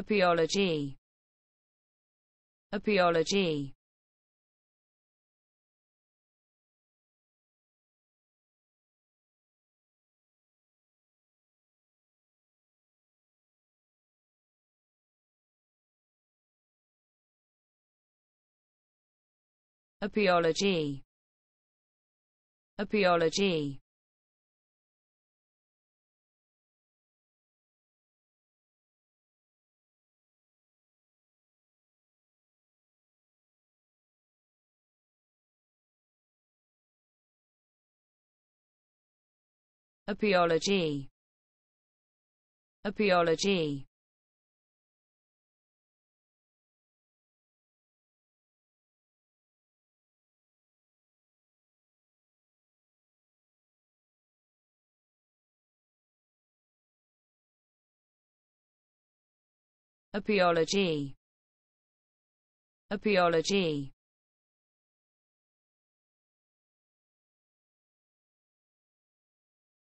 Apiology. Apiology. Apiology. Apiology. Apiology. Apiology. Apiology. Apiology.